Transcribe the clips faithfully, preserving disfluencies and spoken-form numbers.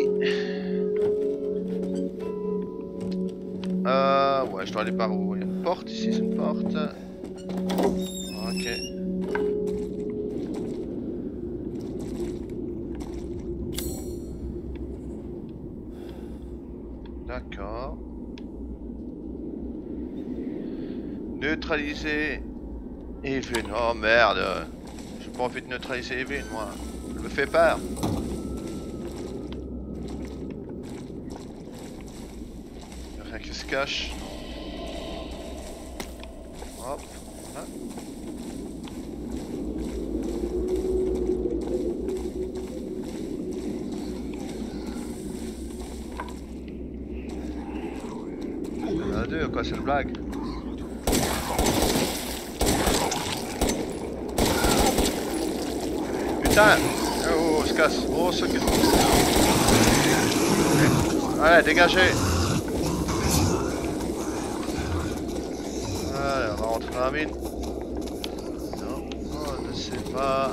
aller. Euh, ouais, je dois aller par où? Il y a une porte ici, c'est une porte. Ok. D'accord. Neutraliser Eveline. Oh merde. J'ai pas envie de neutraliser Eveline, moi. Je me fais peur. Rien qui se cache. Hop. Hein? Il y en a deux, quoi, c'est une blague. Putain! Oh, on se casse! Oh, on se casse! Allez, dégagez! Allez, on va rentrer dans la mine. Non, on ne sait pas.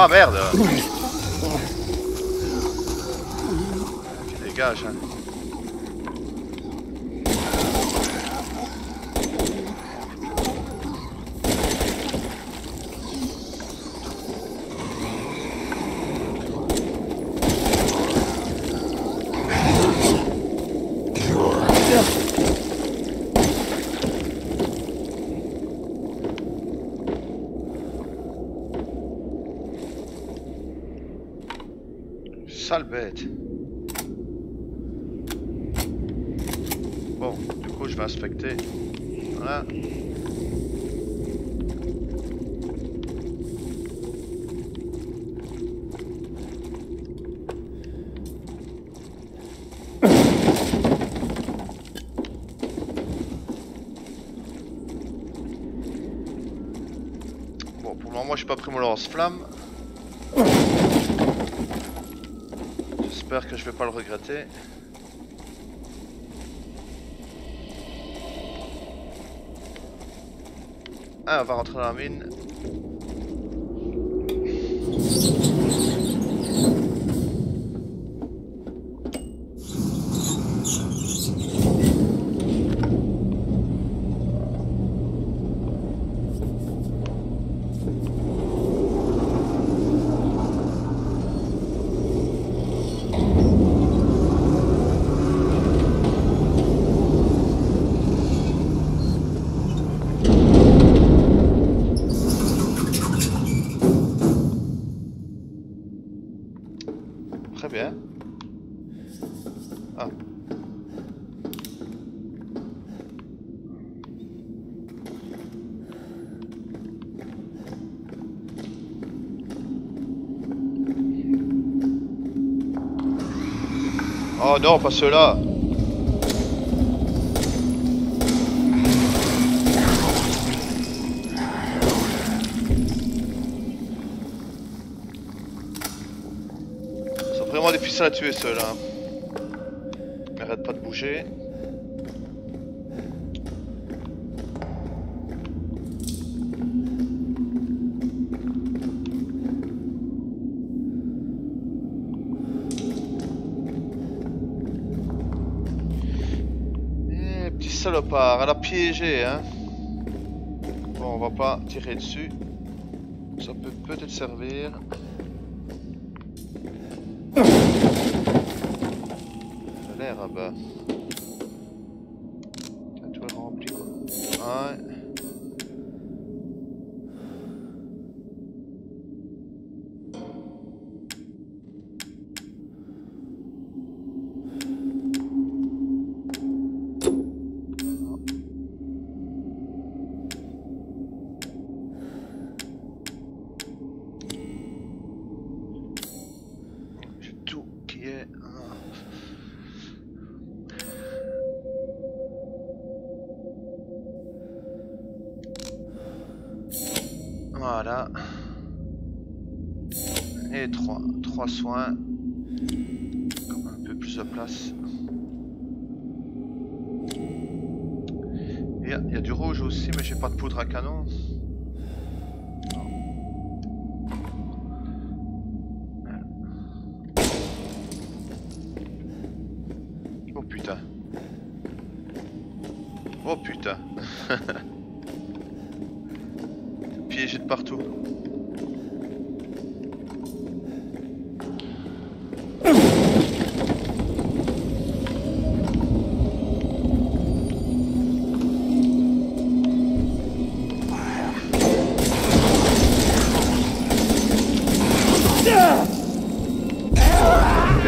Ah merde! Tu dégages hein. Sale bête. Bon, du coup je vais inspecter. Voilà. Bon, pour le moment j'ai pas pris mon lance-flamme. J'espère que je vais pas le regretter. Ah, on va rentrer dans la mine. Oh non, pas ceux-là. Ils sont vraiment difficiles à tuer ceux-là. Ils n'arrêtent pas de bouger. Salopard, elle a piégé hein. Bon, on va pas tirer dessus. Ça peut peut-être servir. Ça a l'air à bas. Tout est rempli quoi. Ouais. Voilà. Et trois. Trois soins. Comme un peu plus de place. Il y, y a du rouge aussi, mais j'ai pas de poudre à canon. Oh putain. Oh putain. Piégé de partout.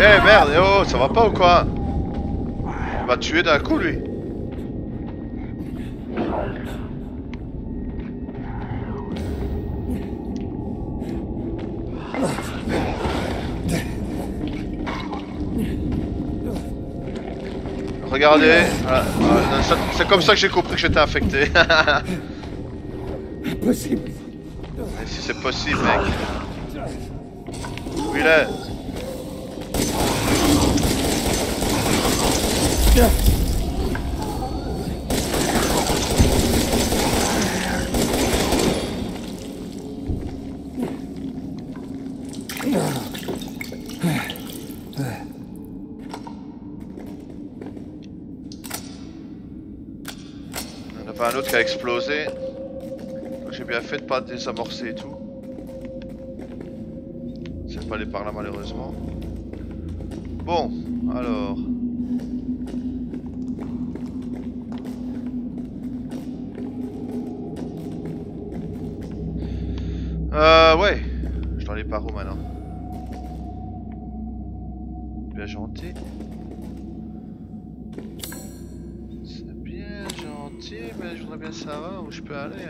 Eh hey, merde, oh, ça va pas ou quoi? Il m'a tué d'un coup lui. Regardez, voilà, voilà, c'est comme ça que j'ai compris que j'étais infecté. Impossible. Et si c'est possible mec. Où il est? Il n'y en a pas un autre qui a explosé. J'ai bien fait de pas désamorcer et tout. C'est pas allé par là malheureusement. Bon, alors... Euh ouais, je dois aller par où maintenant? Bien gentil. C'est bien gentil, mais je voudrais bien savoir où je peux aller.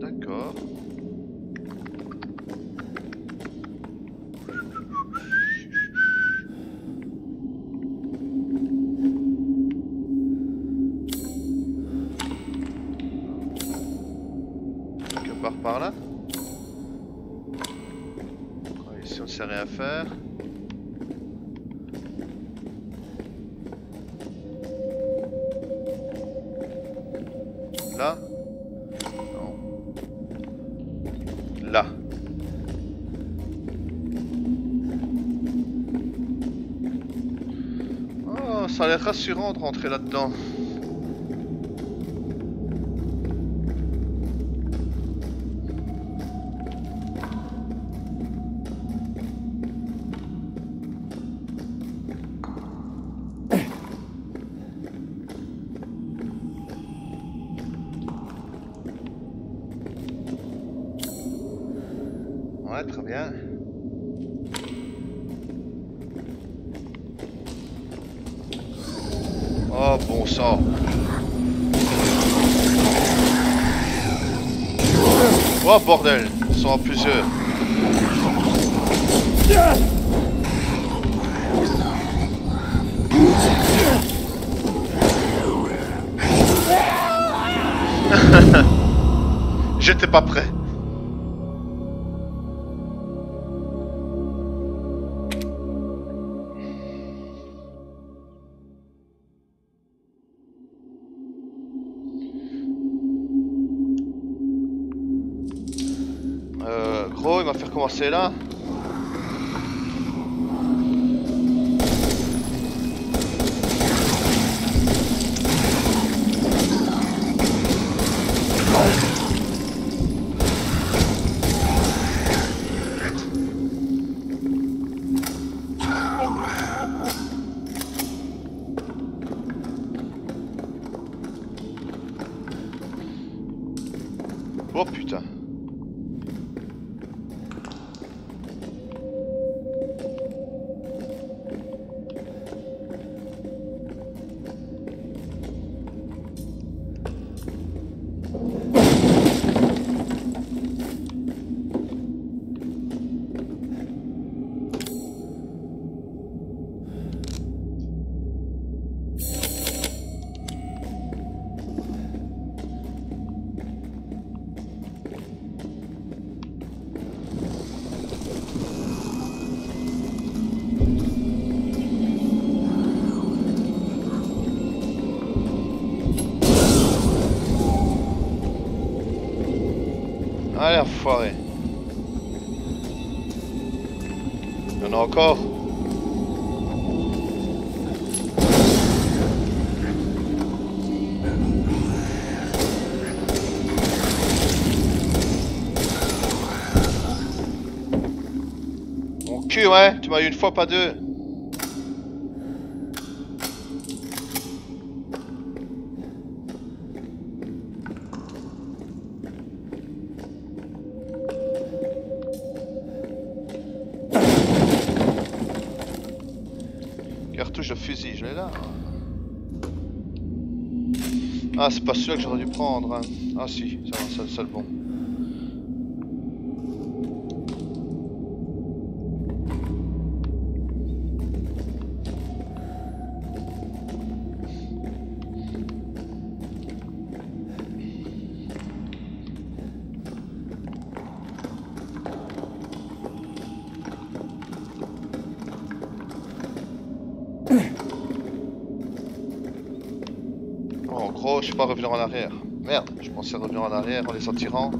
D'accord. Par là. Ouais, ici on ne sait rien faire. Là. Non. Là. Oh, ça a l'air rassurant de rentrer là-dedans. Ouais, très bien. Oh, bon sang. Oh, bordel. Ils sont en plusieurs. J'étais pas prêt. Gros, il va faire commencer là. Oh putain. enfoirés. Il y en a encore. Mon cul, ouais. Tu m'as eu une fois, pas deux. Cartouche de fusil, je l'ai là. Ah, c'est pas celui-là que j'aurais dû prendre. Hein. Ah si, c'est le seul bon. Je peux pas revenir en arrière. Merde, je pensais revenir en arrière en les attirant.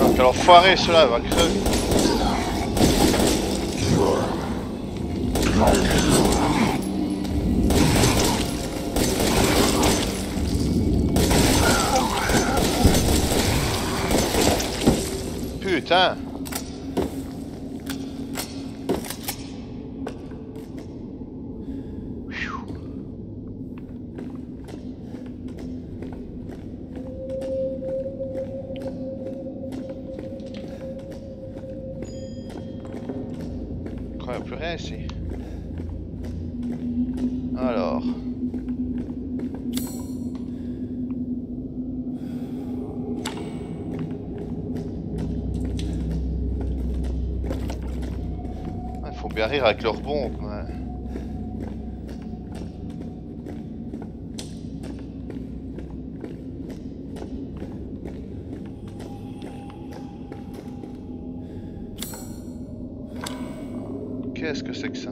Ah, quel enfoiré cela, va crever. Putain. Quoi, il n'y a plus rien ici. Alors... Ah, ils font bien rire avec leurs bombes. Ouais. Qu'est-ce que c'est que ça?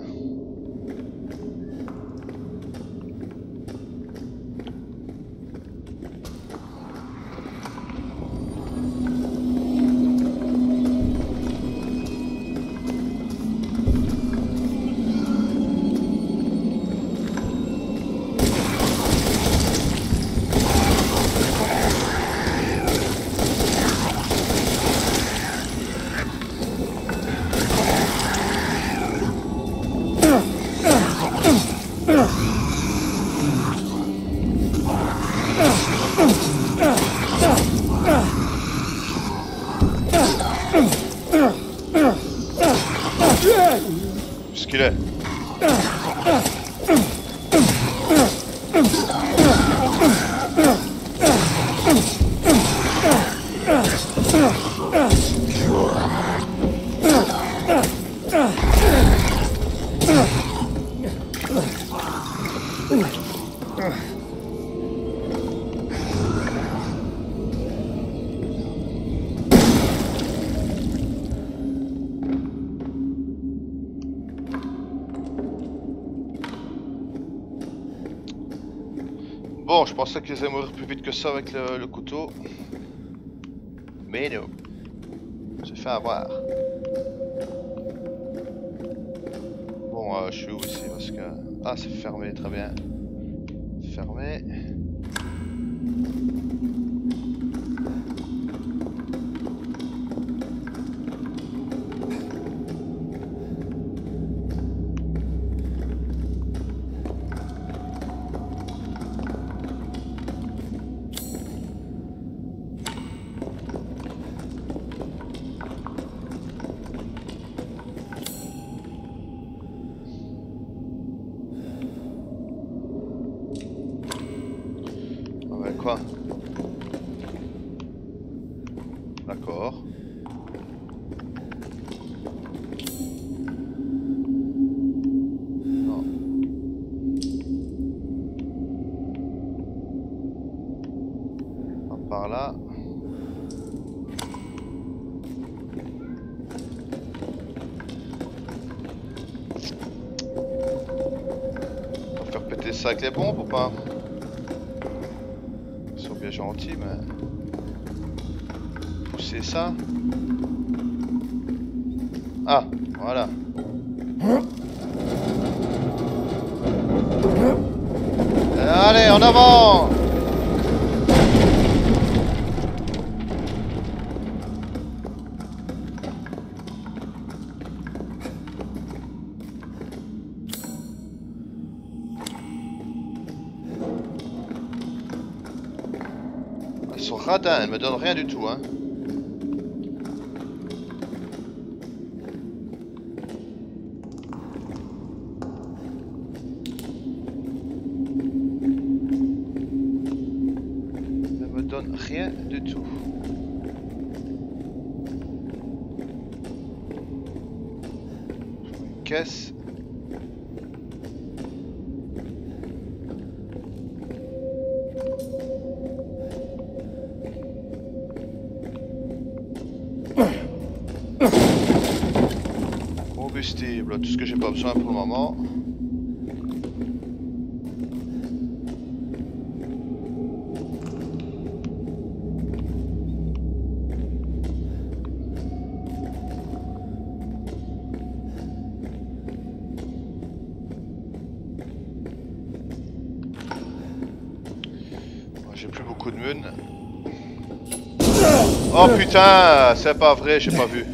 Ce qu'il est. Bon, je pensais qu'ils allaient mourir plus vite que ça avec le, le couteau. Mais non. J'ai fait avoir. Bon, euh, je suis où ici parce que... Ah, c'est fermé, très bien. Fermé. D'accord. Non. mettre ça avec les bombes ou pas? Ils sont bien gentils, mais... Pousser ça. Ah, voilà. Allez, en avant! Ils sont radins, ils me donnent rien du tout, hein. Rien du tout. Une caisse. Combustible, tout ce que j'ai pas besoin pour le moment. Oh putain, c'est pas vrai, j'ai pas vu.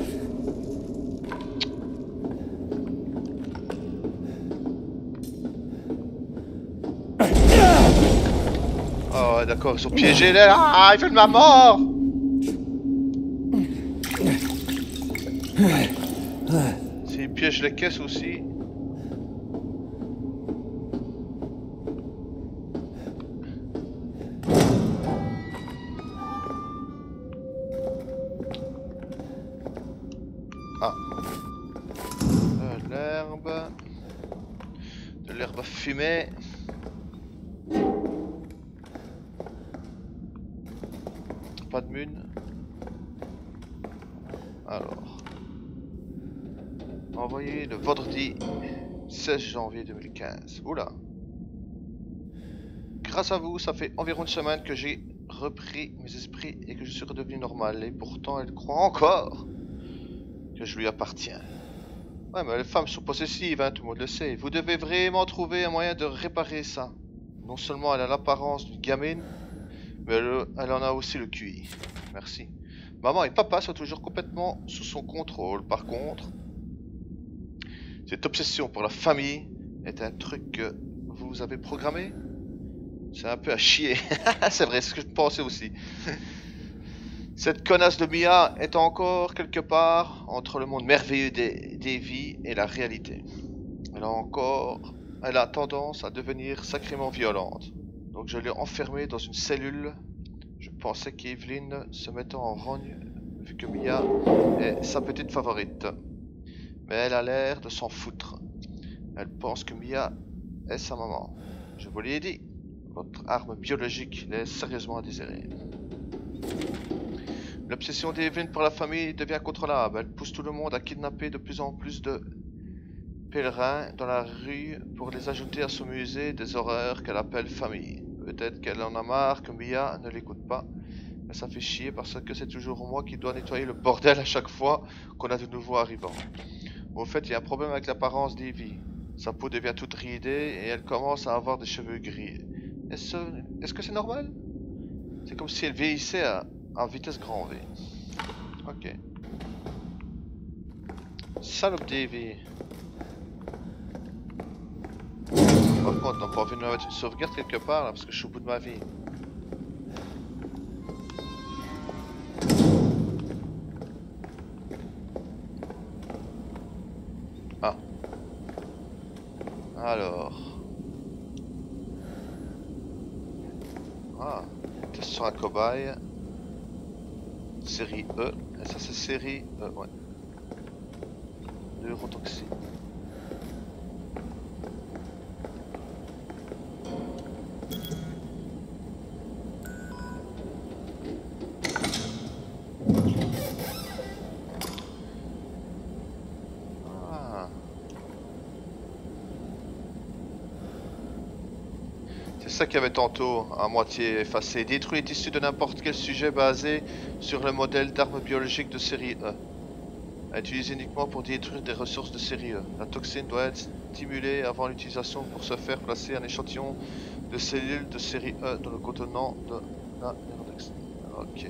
Oh ouais, d'accord, ils sont piégés là. Ah, ils veulent ma mort. S'ils piègent les caisses aussi. Fumée. Pas de mune. Alors. Envoyé le vendredi seize janvier deux mille quinze. Oula. Grâce à vous, ça fait environ une semaine que j'ai repris mes esprits et que je suis redevenu normal. Et pourtant, elle croit encore que je lui appartiens. Ouais, mais les femmes sont possessives, hein, tout le monde le sait. Vous devez vraiment trouver un moyen de réparer ça. Non seulement elle a l'apparence d'une gamine, mais elle, elle en a aussi le Q I. Merci. Maman et papa sont toujours complètement sous son contrôle. Par contre, cette obsession pour la famille est un truc que vous avez programmé. C'est un peu à chier. C'est vrai, c'est ce que je pensais aussi. Cette connasse de Mia est encore quelque part entre le monde merveilleux des, des vies et la réalité. Elle a encore, elle a tendance à devenir sacrément violente. Donc je l'ai enfermée dans une cellule. Je pensais qu'Eveline se mettait en rogne vu que Mia est sa petite favorite. Mais elle a l'air de s'en foutre. Elle pense que Mia est sa maman. Je vous l'ai dit, votre arme biologique laisse sérieusement à désirer. L'obsession d'Eveline pour la famille devient incontrôlable. Elle pousse tout le monde à kidnapper de plus en plus de pèlerins dans la rue pour les ajouter à son musée des horreurs qu'elle appelle famille. Peut-être qu'elle en a marre que Mia ne l'écoute pas, mais ça fait chier parce que c'est toujours moi qui dois nettoyer le bordel à chaque fois qu'on a de nouveaux arrivants. Au fait, il y a un problème avec l'apparence d'Evie. Sa peau devient toute ridée et elle commence à avoir des cheveux gris. Est-ce est-ce que c'est normal? C'est comme si elle vieillissait à... en vitesse grand V. Ok. Salope d'Evie. Par contre, on n'a pas envie de me mettre une sauvegarde quelque part là, parce que je suis au bout de ma vie. Ah. Alors. Ah. Test sur un cobaye. Série E, et ça c'est série E, ouais. Neurotoxine. Ah. ça qu'il y avait tantôt, à moitié effacé. Détruit est issu de n'importe quel sujet basé sur le modèle d'armes biologiques de série E. Utilisé uniquement pour détruire des ressources de série E. La toxine doit être stimulée avant l'utilisation pour se faire placer un échantillon de cellules de série E dans le contenant de la Nerdex. Ok.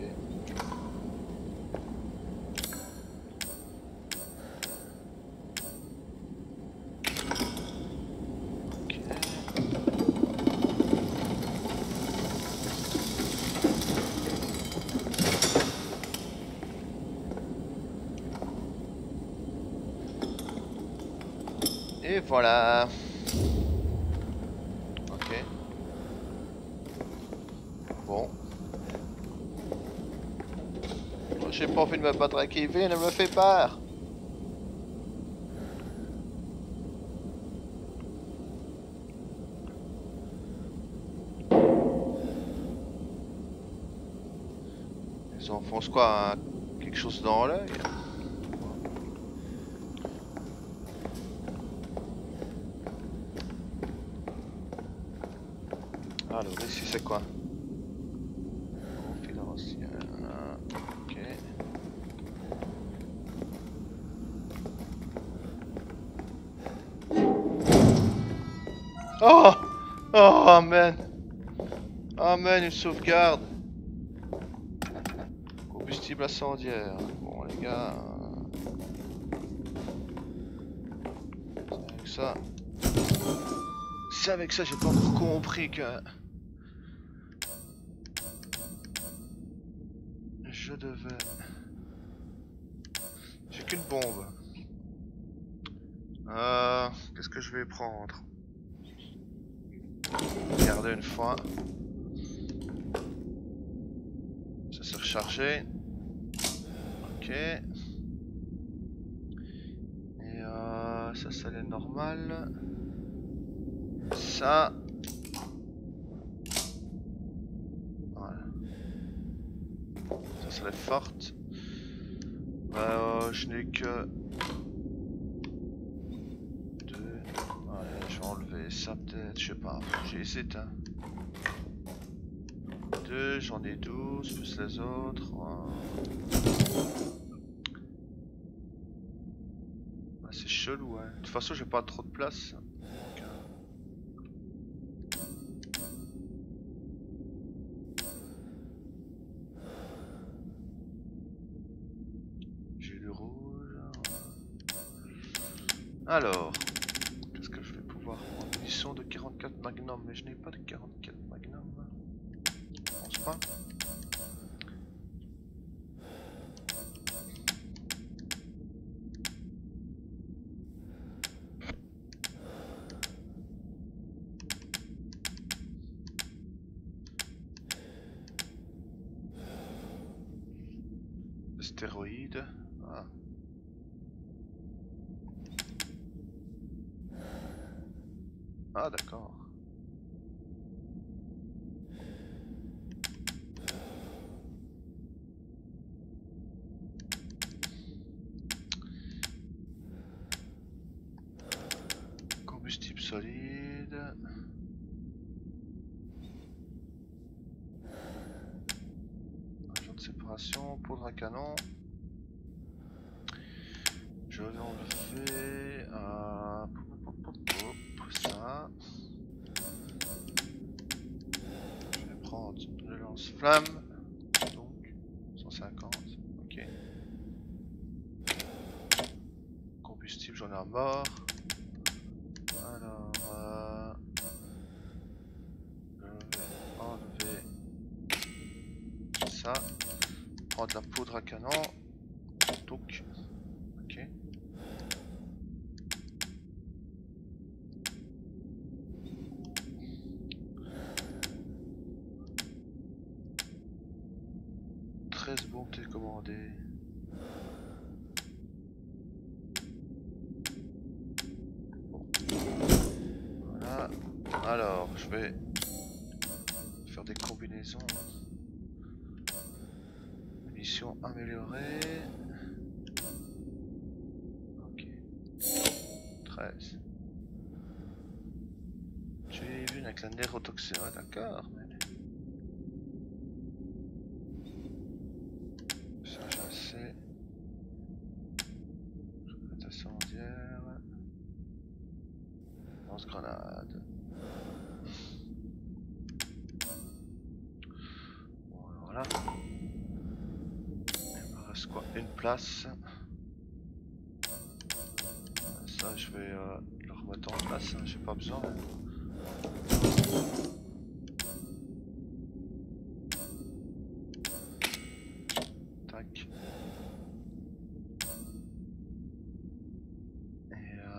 Voilà. Ok. Bon. J'ai pas envie de me battre avec Eveline, elle me fait peur. Ils enfoncent quoi, hein? Quelque chose dans l'œil? Alors ici c'est quoi? Ok. Oh! Oh man! Oh man, une sauvegarde! Combustible incendiaire. Bon les gars... C'est avec ça... C'est avec ça j'ai pas encore compris que... Je devais... J'ai qu'une bombe. Euh... Qu'est-ce que je vais prendre? Regardez une fois. Ça s'est rechargé. Ok. Et euh... ça, ça allait normal. Ça... Elle est forte. Euh, je n'ai que deux. Allez, je vais enlever ça peut-être. Je sais pas. J'hésite. Hein. Deux, j'en ai douze plus les autres. Ouais. C'est chelou. Hein. De toute façon, j'ai pas trop de place. Alors, qu'est-ce que je vais pouvoir prendre? Munitions de quarante-quatre magnum, mais je n'ai pas de quarante-quatre magnum. Je pense pas. Le stéroïde. Ah. Ah d'accord. Combustible solide. Agent de séparation, poudre à canon. Je vais enlever... Euh... Ça. Je vais prendre le lance-flamme, donc cent cinquante, ok. Combustible, j'en ai à mort. Alors, euh, je vais enlever ça, prendre la poudre à canon, donc. treize bombes télécommandées. Bon. Voilà. Alors, je vais faire des combinaisons. Munitions améliorées. Ok. treize. J'ai vu une avec la neurotoxine, ouais, d'accord. Ça, j'en sais. Présentation mondiale. Lance-grenade. Bon, voilà. Il me reste quoi? Une place. Ça, je vais euh, le remettre en place, hein, j'ai pas besoin. Tac. Et euh...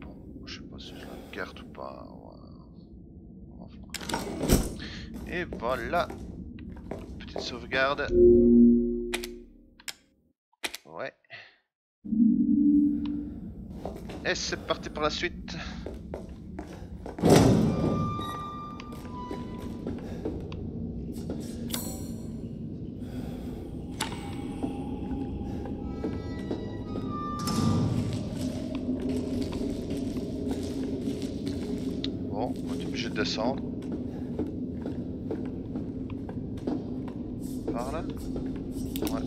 bon, je sais pas si je la garde ou pas. Et voilà, petite sauvegarde. Ouais. Et c'est parti pour la suite. Bon, on est obligé de descendre. Par là ? Ouais.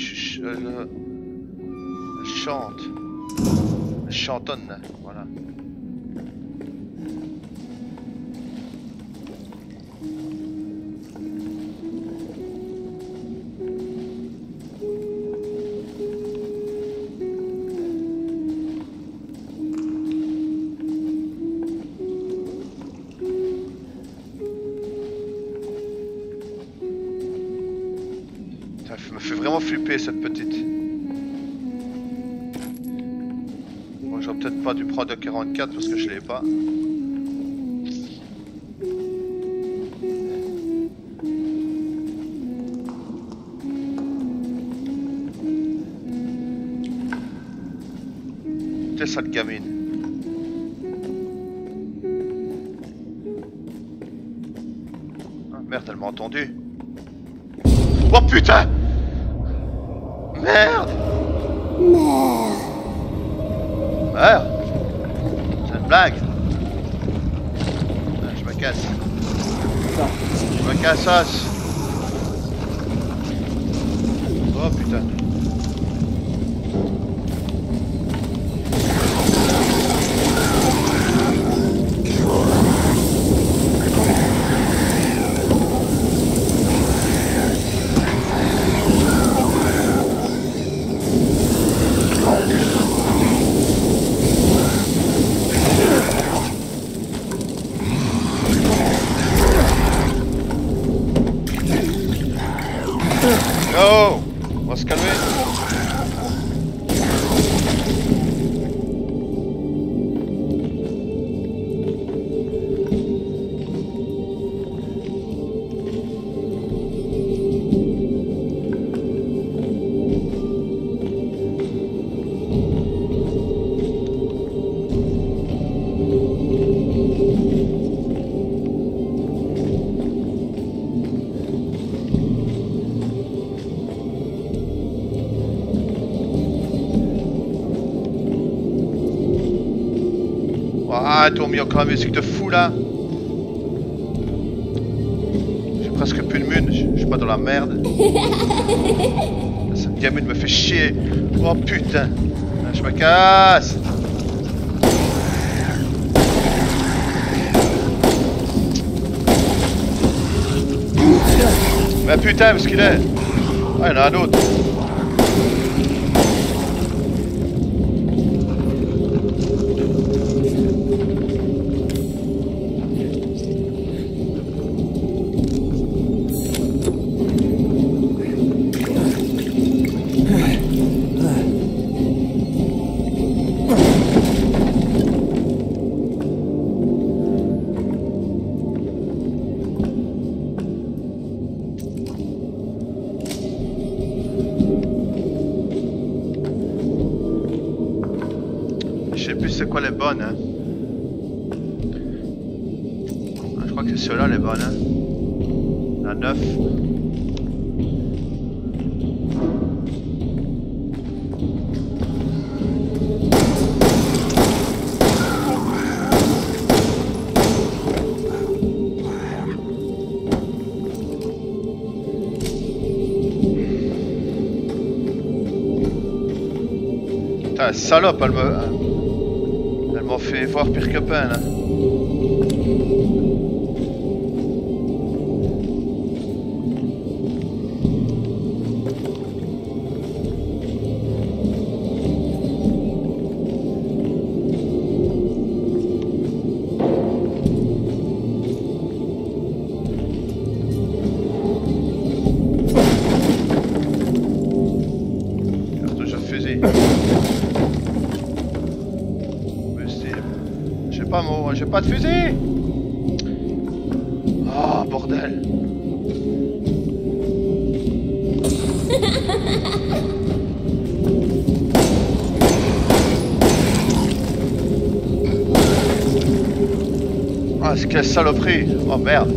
Je, euh, je chante, je chantonne, voilà. Flipper cette petite. Bon, j'aurais peut-être pas dû prendre de quarante-quatre parce que je l'ai pas. T'es sale gamine. Ah merde, elle m'a entendu. Oh putain! Merde! Merde! C'est une blague! Je me casse! Je me casse os! Oh putain! Attends, on met encore la musique de fou là. J'ai presque plus de mune, je suis pas dans la merde. Cette gamine me fait chier. Oh putain, je me casse. Mais putain, parce qu'il est. Ah, il y en a un autre. c'est quoi les bonnes, hein. Je crois que c'est ceux-là les bonnes, hein. La neuf. Salope, elle me... Elle m'a fait voir pire que pain, là. J'ai pas de fusil. Oh bordel. Ah c'est quelle saloperie. Oh merde.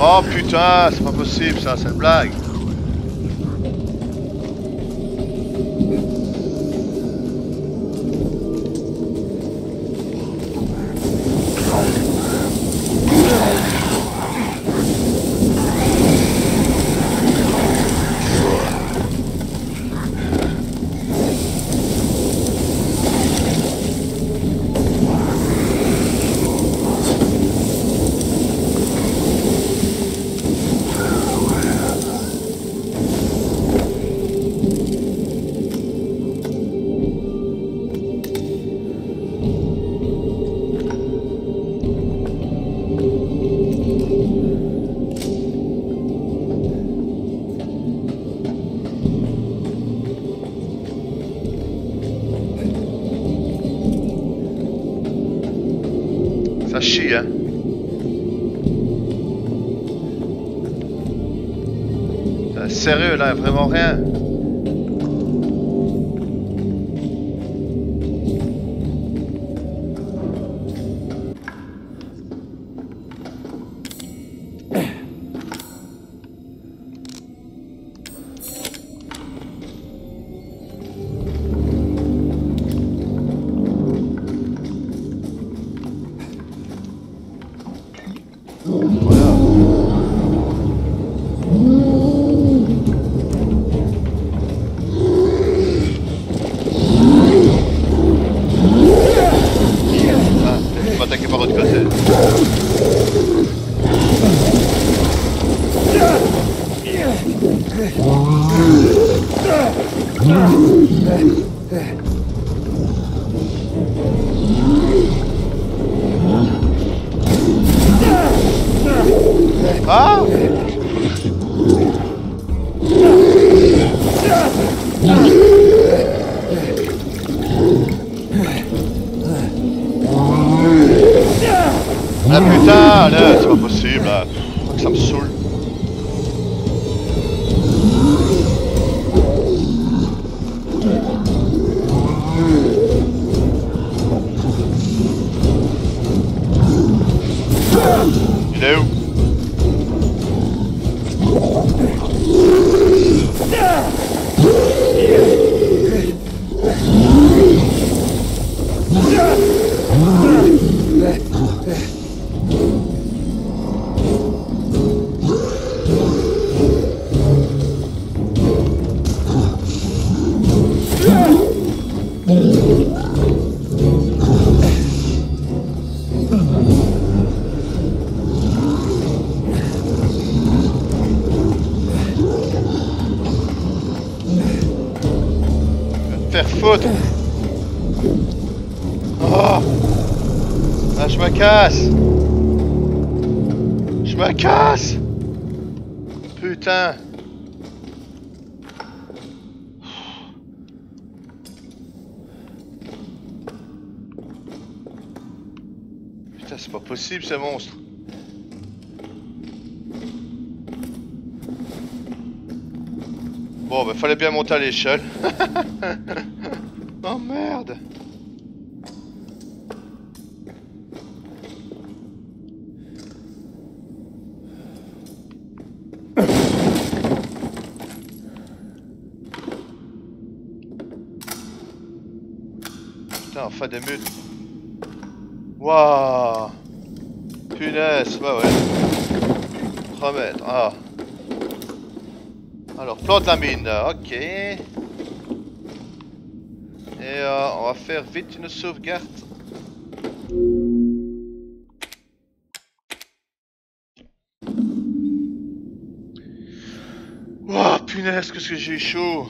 Oh putain, c'est pas possible ça, c'est une blague. Sérieux là, vraiment rien. Je me casse. Je me casse. Putain. possible ce monstre. Bon bah fallait bien monter à l'échelle. Oh merde. Putain, enfin des mutes. Waouh. Punaise, bah ouais. trois mètres, ah. Alors, plante la mine, ok. Et euh, on va faire vite une sauvegarde. Ouah, punaise, qu'est-ce que j'ai eu chaud.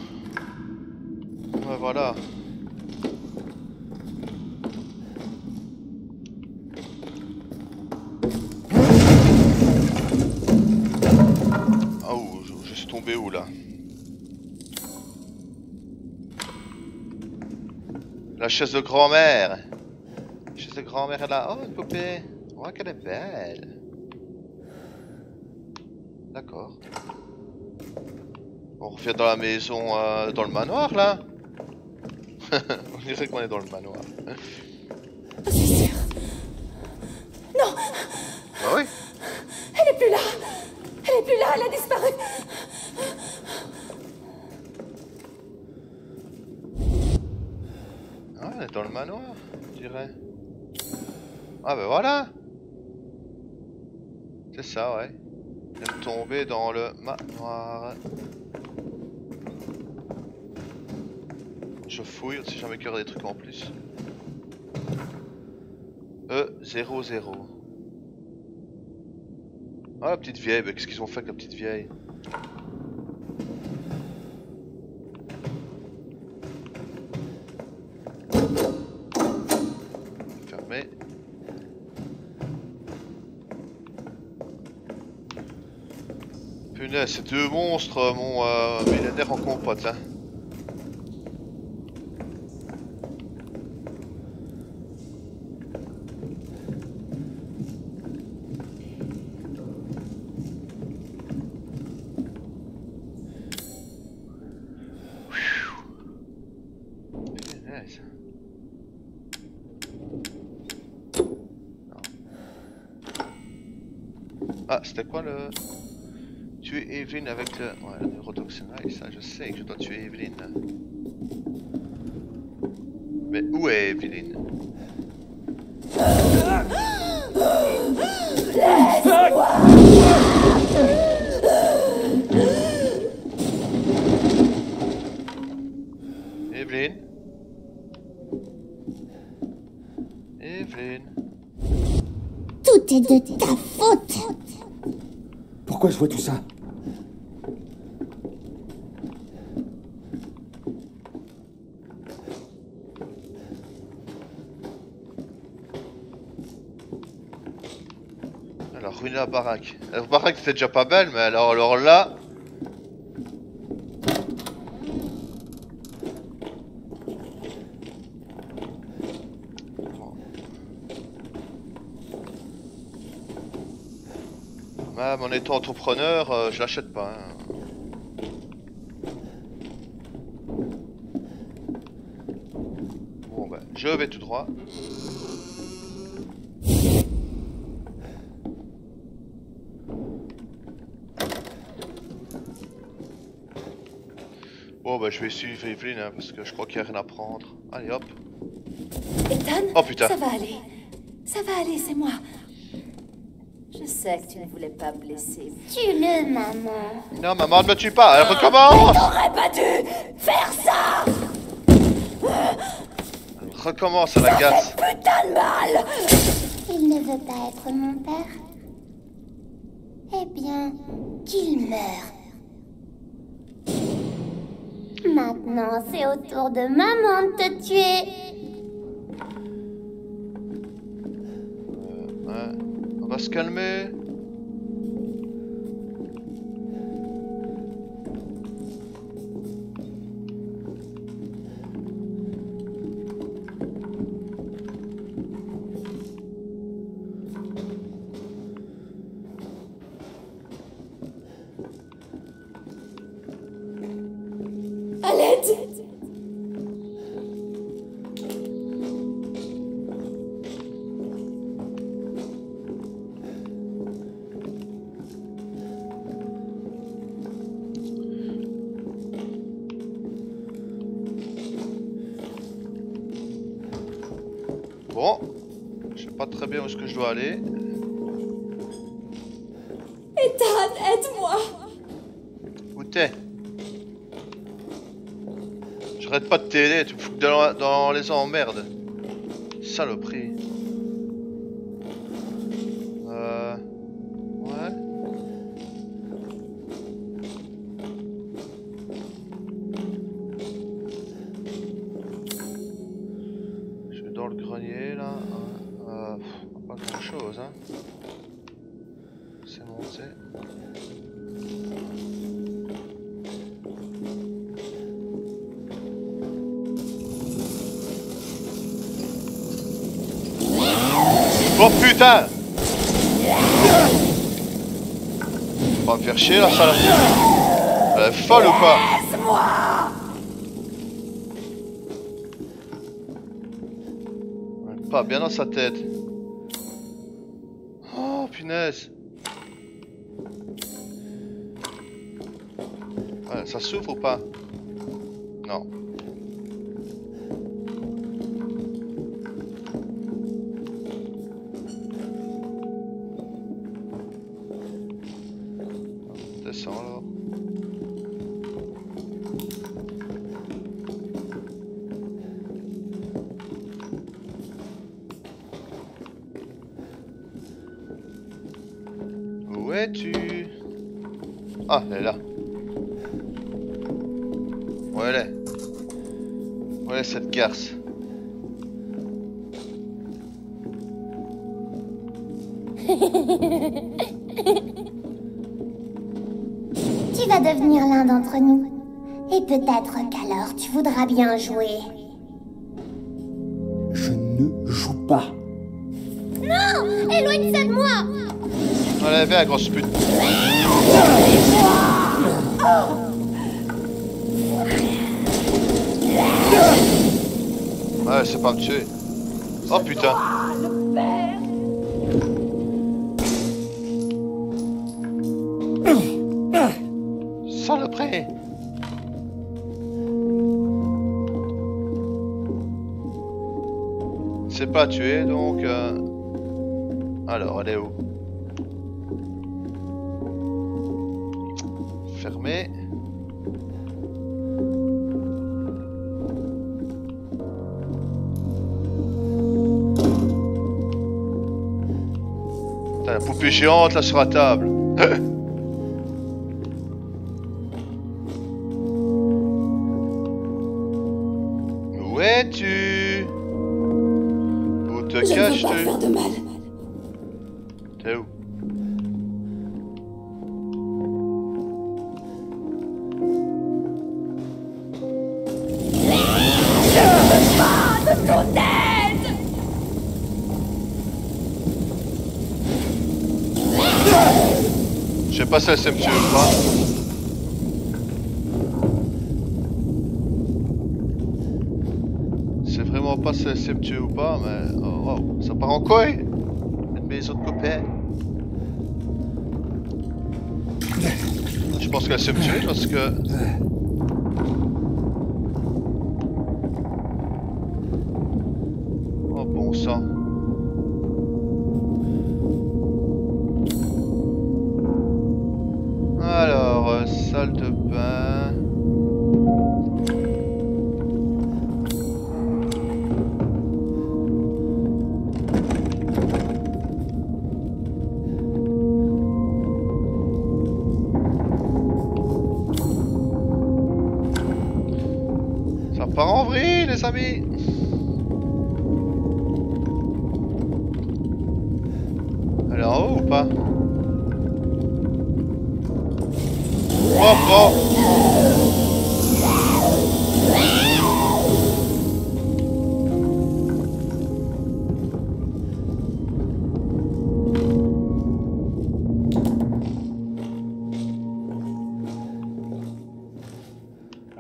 Ouais, voilà. Où là? La chaise de grand-mère. La chaise de grand-mère est là. Oh, une poupée. Oh, qu'elle est belle. D'accord. On revient dans la maison, euh, dans le manoir là. On dirait qu'on est dans le manoir. C'est sûr. Non. Ah oui. Elle est plus là. Elle est plus là. Elle a disparu. Ah, elle est dans le manoir, je dirais. Ah ben voilà. C'est ça, ouais. Elle est tombée dans le manoir. Je fouille, on ne sait jamais qu'il y aura des trucs en plus. E zéro zéro. Ah la petite vieille, mais qu'est-ce qu'ils ont fait avec la petite vieille? Punaise, ces deux monstres m'ont euh, millénaire en compote hein. Ah, c'était quoi le... Tuer Eveline avec le... Ouais, le neurotoxinal, ça je sais que je dois tuer Eveline. Mais où est Eveline? Eveline? Eveline? Tout est de ta faute! Pourquoi je vois tout ça? Ruiner la baraque. La baraque c'était déjà pas belle, mais alors, alors là. Même en étant entrepreneur, euh, je l'achète pas. Hein. Bon ben, je vais tout droit. Bon bah je vais suivre Eveline hein, parce que je crois qu'il n'y a rien à prendre. Allez hop. Ethan, oh putain. Ça va aller. Ça va aller, c'est moi. Je sais que tu ne voulais pas me blesser. Tue-le, maman. Non, maman, ne me tue pas. Elle recommence. T'aurais pas dû faire ça. Elle recommence à la gasse. Putain de mal. Il ne veut pas être mon père. Eh bien, qu'il meure. Maintenant, c'est au tour de maman de te tuer. Euh, ouais. On va se calmer. pas très bien où est-ce que je dois aller. Ethan, aide-moi! Où t'es? J'arrête pas de t'aider, tu me fous dans, dans les emmerdes. Saloperie. Euh... Ouais. Je vais dans le grenier là. Euh, pas grand chose hein. C'est monté. Oh putain! On va me faire chier la salle. Elle est folle ou pas? Elle est pas bien dans sa tête. Oh punaise! Ouais, ça s'ouvre ou pas? Non. Où es-tu? Ah, elle est là. Où elle est? Où elle est cette garce? Tu vas devenir l'un d'entre nous. Et peut-être qu'alors tu voudras bien jouer. Je ne joue pas. Non! Éloigne-toi de moi! Allez, viens, grosse pute. Ouais, c'est pas me tuer. Oh putain. Saloperie. C'est pas tué donc. Euh... Alors, elle est où? Fermé. T'as la poupée géante là sur la table. Où es-tu? Où te caches-tu? T'es où? Je sais pas si elle sait me tuer ou pas. C'est vraiment pas si elle sait me tuer ou pas, mais oh, wow. Ça part en couille. Mes autres copains. Je pense qu'elle sait me tuer parce que. Oh bon sang. Salle de bain. Ça part en vrille, les amis. Elle est en haut ou pas? Oh, oh.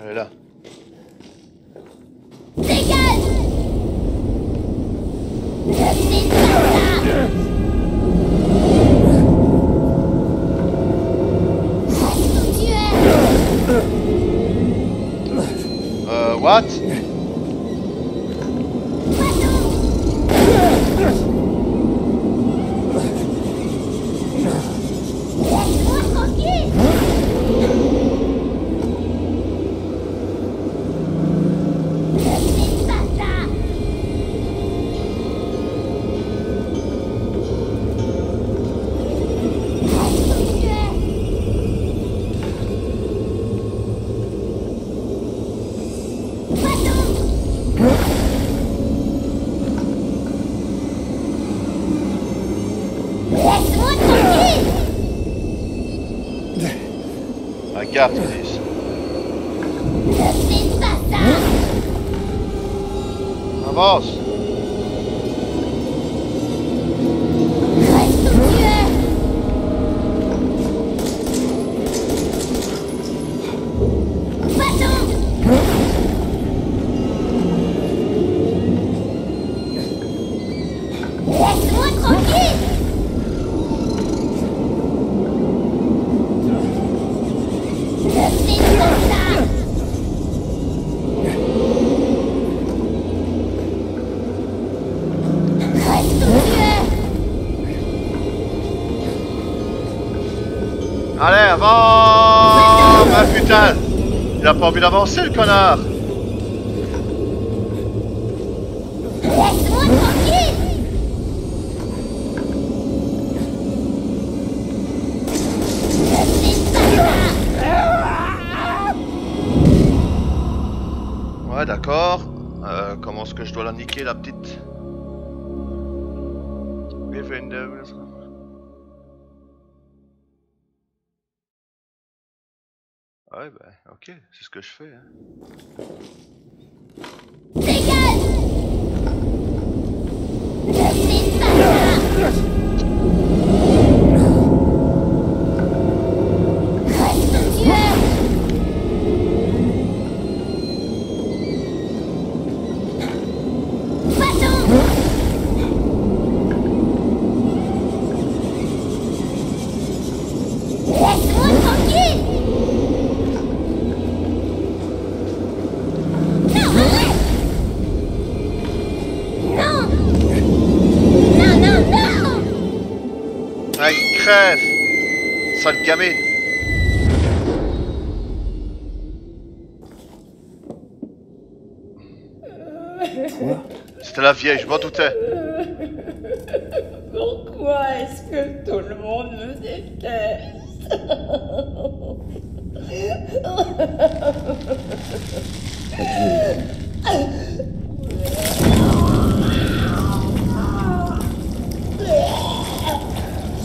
Elle est là. Dégage. Allez, Regarde ici. Avance. Allez, avant. Ah putain, il a pas envie d'avancer le connard. Laisse-moi tranquille. Ouais d'accord. Euh, comment est-ce que je dois la niquer la petite? Ouais bah ok, c'est ce que je fais hein. Bref, sale gamine. C'était la vieille, je m'en doutais. Pourquoi est-ce que tout le monde me déteste?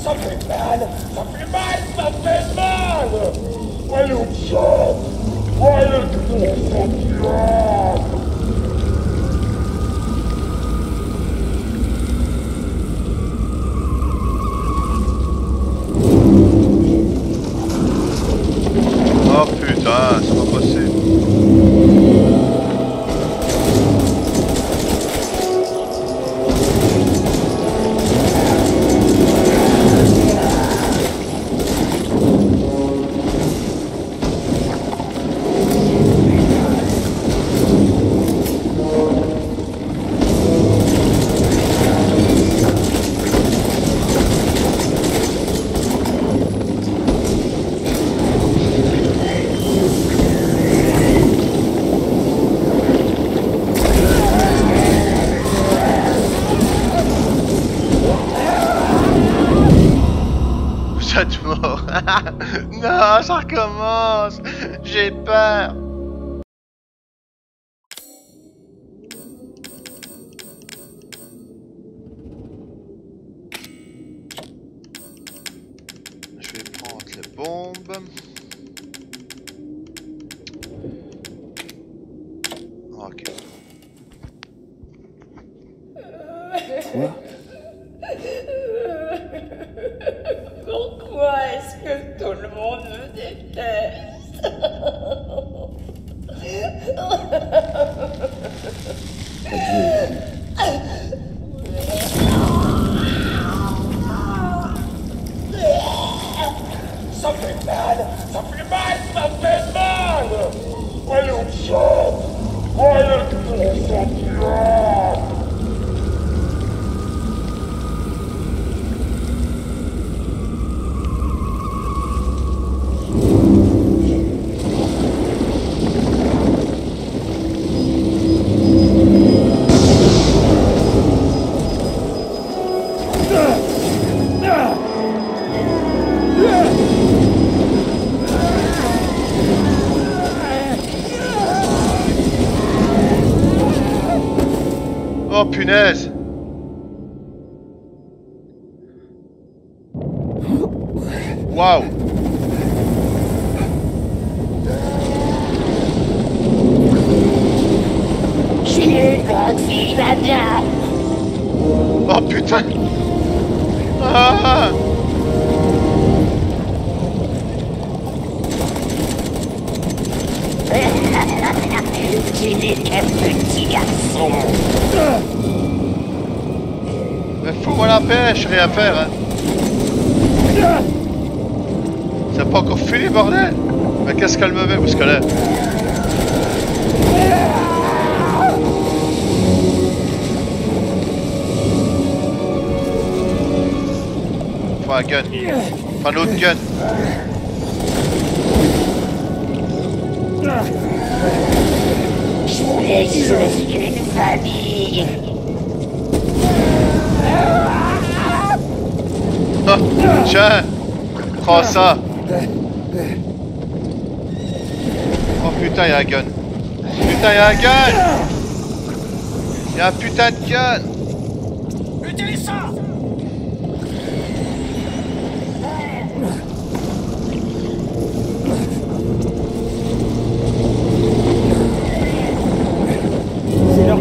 Ça fait mal, ça fait mal, ça fait mal. Ouais le chat, ouais le gros chat. Oh putain, c'est pas possible. Non, ça recommence. J'ai peur. Je vais prendre les bombes. Ok. Quoi ? Pourquoi est-ce que tout le monde me déteste? Ça fait mal, ça fait mal, ça fait mal. Ouais le chat, ouais le chat. Oh punaise! Waouh! Oh putain. Ah. Tu n'es qu'un petit garçon. Mais fous-moi la paix, j'ai rien à faire, hein. C'est pas encore fini, bordel. Mais qu'est-ce qu'elle me met, où est-ce qu'elle est? Enfin, un gun. Enfin, l'autre gun. Je voulais que je reste une famille. Oh, tiens. Prends ça. Oh putain, y'a un gun. Putain, y'a un gun. Y'a un putain de gun. Utilise ça.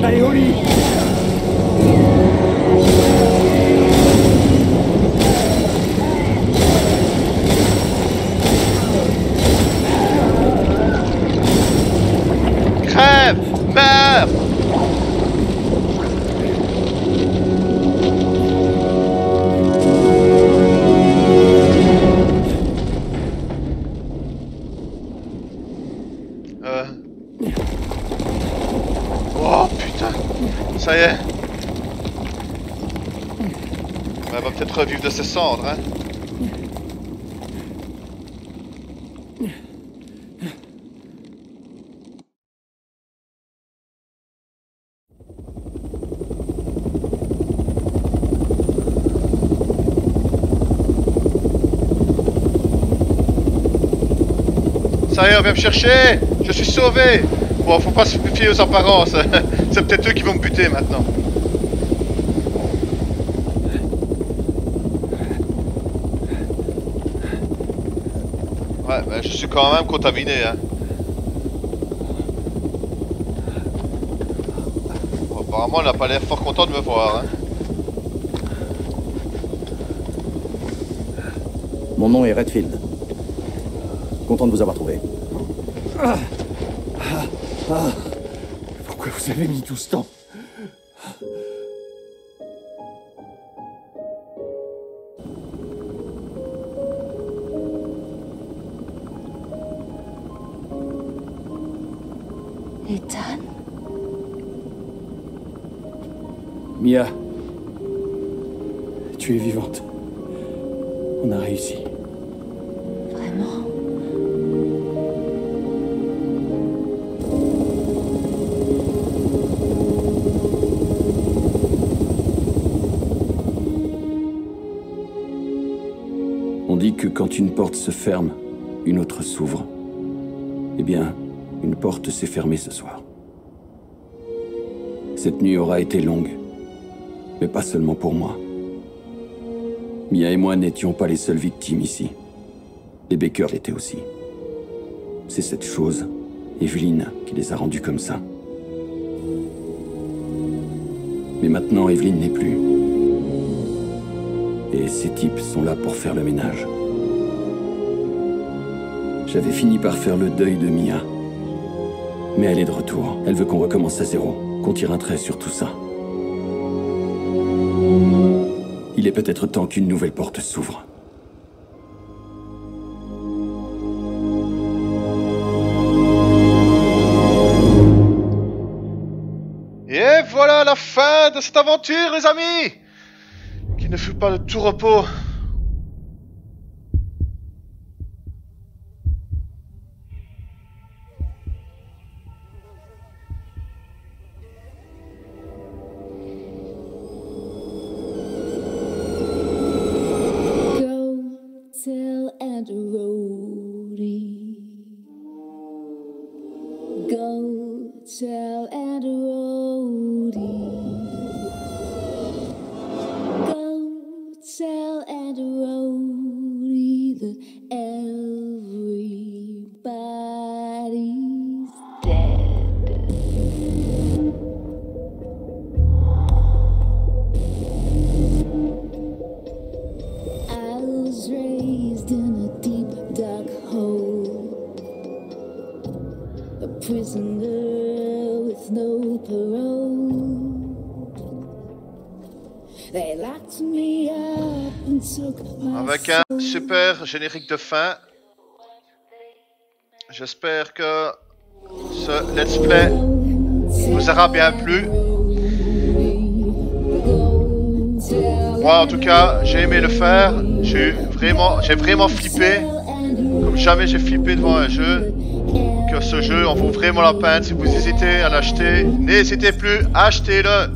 Allez, au lit. Crève, meurs. Euh... Oh putain, ça y est. On va peut-être revivre de ses cendres, hein. Ça y est, on vient me chercher. Je suis sauvé. Bon, faut pas se fier aux apparences, c'est peut-être eux qui vont me buter maintenant. Ouais, mais je suis quand même contaminé, hein. Bon, apparemment, elle n'a pas l'air fort content de me voir, hein. Mon nom est Redfield. Content de vous avoir trouvé. Ah. Ah, pourquoi vous avez mis tout ce temps? Ethan? Mia, tu es vivante. On a réussi. Vraiment? Que quand une porte se ferme, une autre s'ouvre. Eh bien, une porte s'est fermée ce soir. Cette nuit aura été longue, mais pas seulement pour moi. Mia et moi n'étions pas les seules victimes ici. Les Baker l'étaient aussi. C'est cette chose, Eveline, qui les a rendus comme ça. Mais maintenant, Eveline n'est plus. Et ces types sont là pour faire le ménage. J'avais fini par faire le deuil de Mia. Mais elle est de retour. Elle veut qu'on recommence à zéro, qu'on tire un trait sur tout ça. Il est peut-être temps qu'une nouvelle porte s'ouvre. Et voilà la fin de cette aventure, les amis! Qui ne fut pas de tout repos. Everybody's dead. prisoner with no parole. They locked me up and took my soul. Avec un super générique de fin. J'espère que ce let's play vous aura bien plu. Moi en tout cas, j'ai aimé le faire, j'ai vraiment, j'ai vraiment flippé, comme jamais j'ai flippé devant un jeu. Que ce jeu en vaut vraiment la peine, si vous hésitez à l'acheter, n'hésitez plus, achetez-le.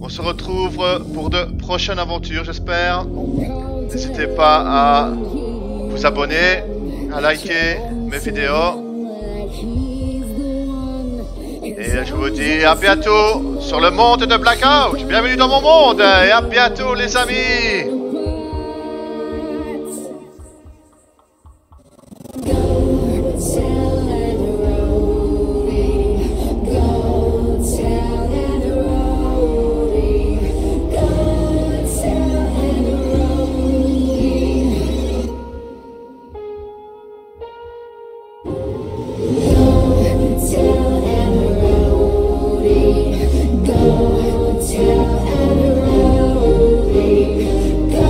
On se retrouve pour de prochaines aventures, j'espère. N'hésitez pas à vous abonner, à liker mes vidéos. Et je vous dis à bientôt sur le monde de Blackhawk. Bienvenue dans mon monde et à bientôt les amis. Go tell everybody.